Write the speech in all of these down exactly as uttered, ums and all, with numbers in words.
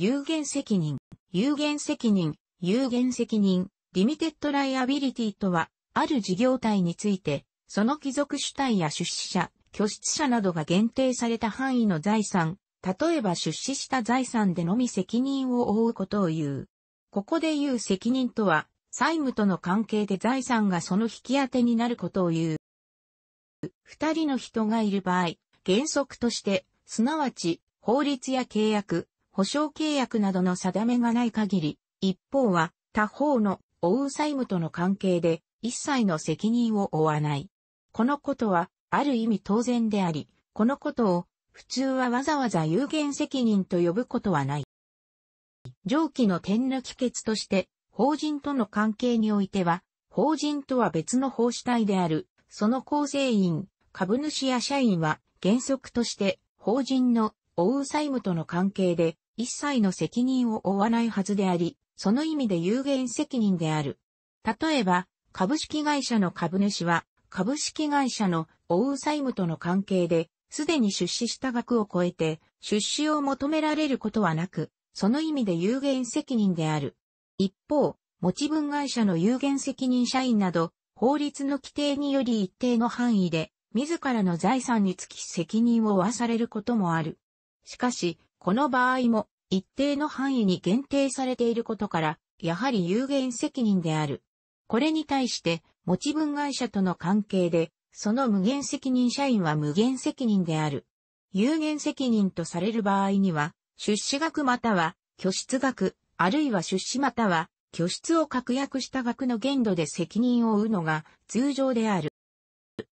有限責任、有限責任、有限責任、リミテッドライアビリティとは、ある事業体について、その帰属主体や出資者、拠出者などが限定された範囲の財産、例えば出資した財産でのみ責任を負うことを言う。ここで言う責任とは、債務との関係で財産がその引き当てになることを言う。二人の人がいる場合、原則として、すなわち、法律や契約、保証契約などの定めがない限り、一方は他方の負う債務との関係で一切の責任を負わない。このことはある意味当然であり、このことを普通はわざわざ有限責任と呼ぶことはない。上記の点の帰結として、法人との関係においては、法人とは別の法主体である、その構成員、株主や社員は原則として法人の負う債務との関係で一切の責任を負わないはずであり、その意味で有限責任である。例えば、株式会社の株主は、株式会社の負う債務との関係で、すでに出資した額を超えて、出資を求められることはなく、その意味で有限責任である。一方、持ち分会社の有限責任社員など、法律の規定により一定の範囲で、自らの財産につき責任を負わされることもある。しかし、この場合も、一定の範囲に限定されていることから、やはり有限責任である。これに対して、持ち分会社との関係で、その無限責任社員は無限責任である。有限責任とされる場合には、出資額または拠出額、あるいは出資または拠出を確約した額の限度で責任を負うのが通常である。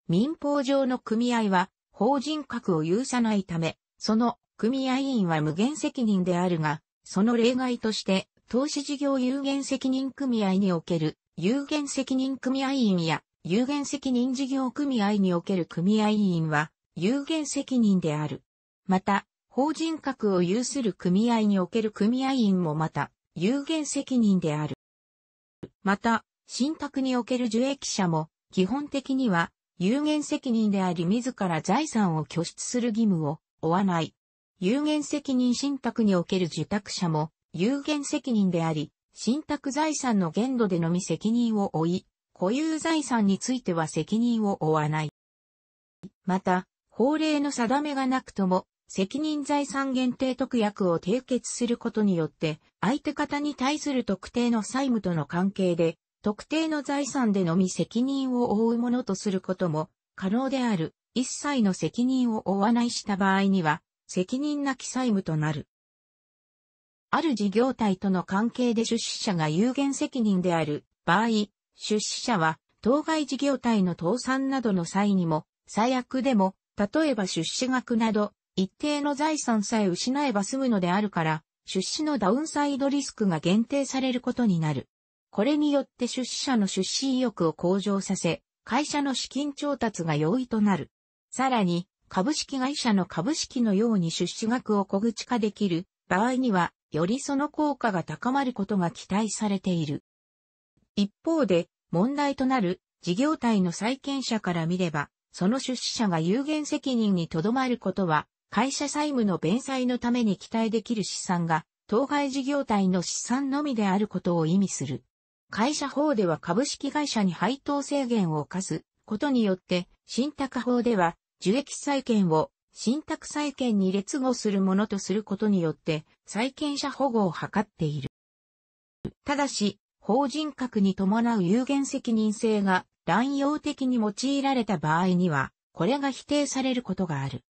民法上の組合は、法人格を有さないため、その組合員は無限責任であるが、その例外として、投資事業有限責任組合における有限責任組合員や有限責任事業組合における組合員は有限責任である。また、法人格を有する組合における組合員もまた有限責任である。また、信託における受益者も基本的には有限責任であり自ら財産を拠出する義務を負わない。有限責任信託における受託者も有限責任であり、信託財産の限度でのみ責任を負い、固有財産については責任を負わない。また、法令の定めがなくとも、責任財産限定特約を締結することによって、相手方に対する特定の債務との関係で、特定の財産でのみ責任を負うものとすることも可能である。一切の責任を負わないした場合には、責任なき債務となる。ある事業体との関係で出資者が有限責任である場合、出資者は当該事業体の倒産などの際にも、最悪でも、例えば出資額など、一定の財産さえ失えば済むのであるから、出資のダウンサイドリスクが限定されることになる。これによって出資者の出資意欲を向上させ、会社の資金調達が容易となる。さらに、株式会社の株式のように出資額を小口化できる場合には、よりその効果が高まることが期待されている。一方で、問題となる事業体の債権者から見れば、その出資者が有限責任にとどまることは、会社債務の弁済のために期待できる資産が、当該事業体の資産のみであることを意味する。会社法では株式会社に配当制限を課すことによって、信託法では、受益債権を信託債権に劣後するものとすることによって債権者保護を図っている。ただし、法人格に伴う有限責任制が乱用的に用いられた場合には、これが否定されることがある。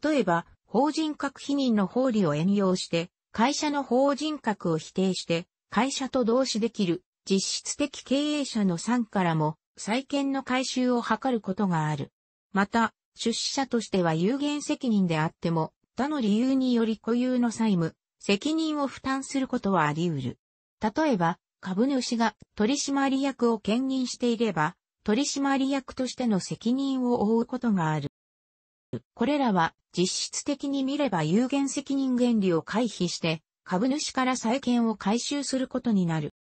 例えば、法人格否認の法理を援用して、会社の法人格を否定して、会社と同視できる実質的経営者の参からも債権の回収を図ることがある。また、出資者としては有限責任であっても、他の理由により固有の債務、責任を負担することはあり得る。例えば、株主が取締役を兼任していれば、取締役としての責任を負うことがある。これらは、実質的に見れば有限責任原理を回避して、株主から債権を回収することになる。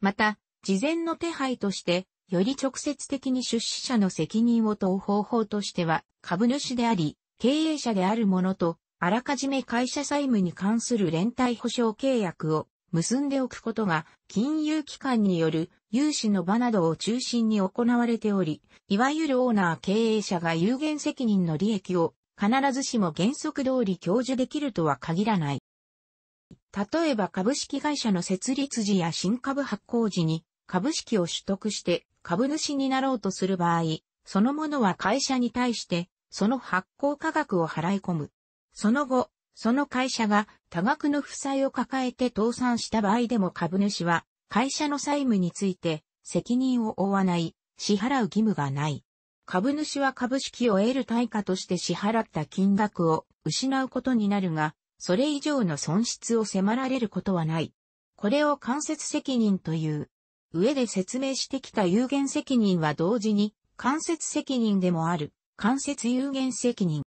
また、事前の手配として、より直接的に出資者の責任を問う方法としては、株主であり、経営者であるものと、あらかじめ会社債務に関する連帯保証契約を結んでおくことが金融機関による融資の場などを中心に行われており、いわゆるオーナー経営者が有限責任の利益を必ずしも原則通り享受できるとは限らない。例えば株式会社の設立時や新株発行時に株式を取得して株主になろうとする場合、その者は会社に対してその発行価額を払い込む。その後、その会社が多額の負債を抱えて倒産した場合でも株主は会社の債務について責任を負わない、支払う義務がない。株主は株式を得る対価として支払った金額を失うことになるが、それ以上の損失を迫られることはない。これを間接責任という。上で説明してきた有限責任は同時に間接責任でもある、間接有限責任。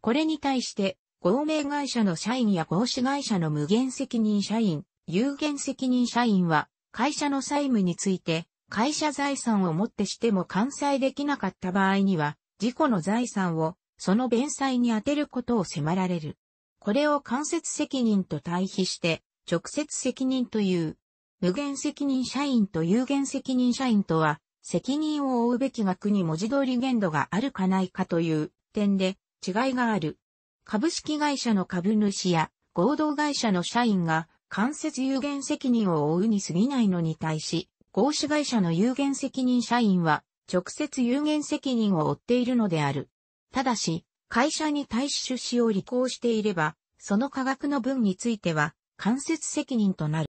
これに対して、合名会社の社員や合資会社の無限責任社員、有限責任社員は、会社の債務について、会社財産をもってしても完済できなかった場合には、自己の財産をその弁済に充てることを迫られる。これを間接責任と対比して、直接責任という。無限責任社員と有限責任社員とは、責任を負うべき額に文字通り限度があるかないかという点で違いがある。株式会社の株主や合同会社の社員が間接有限責任を負うに過ぎないのに対し、合資会社の有限責任社員は直接有限責任を負っているのである。ただし、会社に対し出資を履行していれば、その価額の分については間接責任となる。